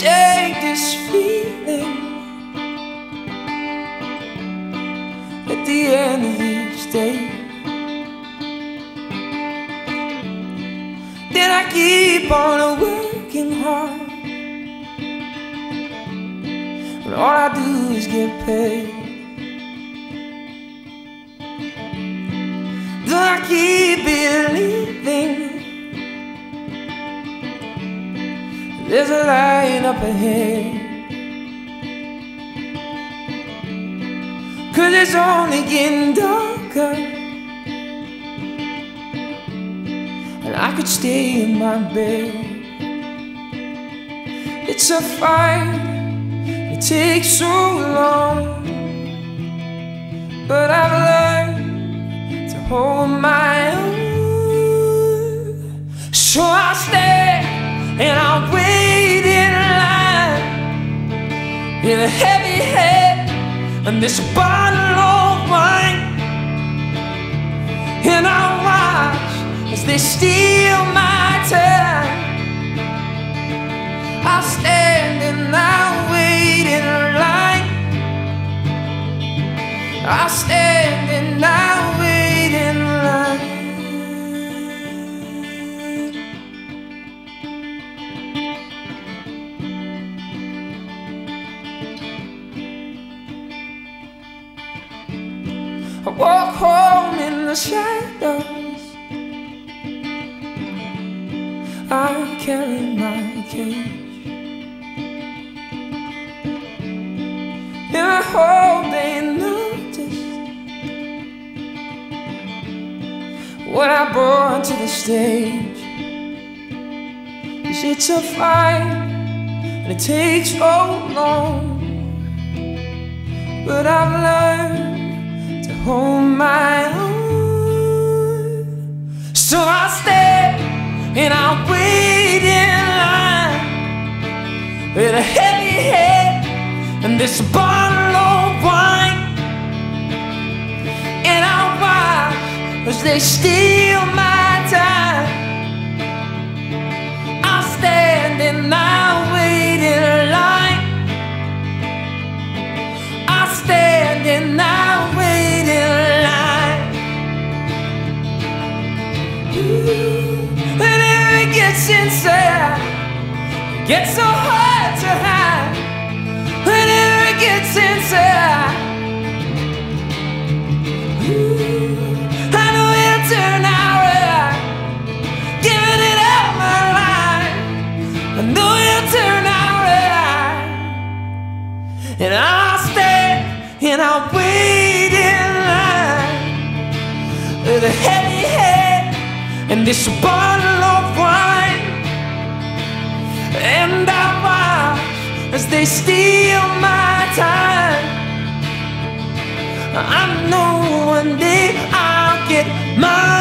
shake this feeling. At the end of each day, then I keep on working hard, but all I do is get paid. Do I keep believing there's a light up ahead? 'Cause it's only getting darker, and I could stay in my bed. It's a fight that takes so long, but I've learned to hold my own. So I'll stay and I'll wait in line with a heavy head and this bottle of wine, and I watch as they steal my time. I'll stand and I'll wait in line. I'll stand and I'll wait in I walk home in the shadows. I carry my cage, and I hope they notice what I brought to the stage. 'Cause it's a fight and it takes so long, but I've learned hold my own. So I'll stay and I'll wait in line with a heavy head and this bottle of wine, and I'll watch as they steal my time. I'll stand and I'll wait in line. I'll stand and I'll wait. And if it gets inside, it gets so hard to hide. And if it gets inside, I know it'll turn out right. Giving it up my life, I know it'll turn out right. And I'll stand and I'll wait in line with a heavy head and this bottle of wine, and I watch as they steal my time. I know one day I'll get mine.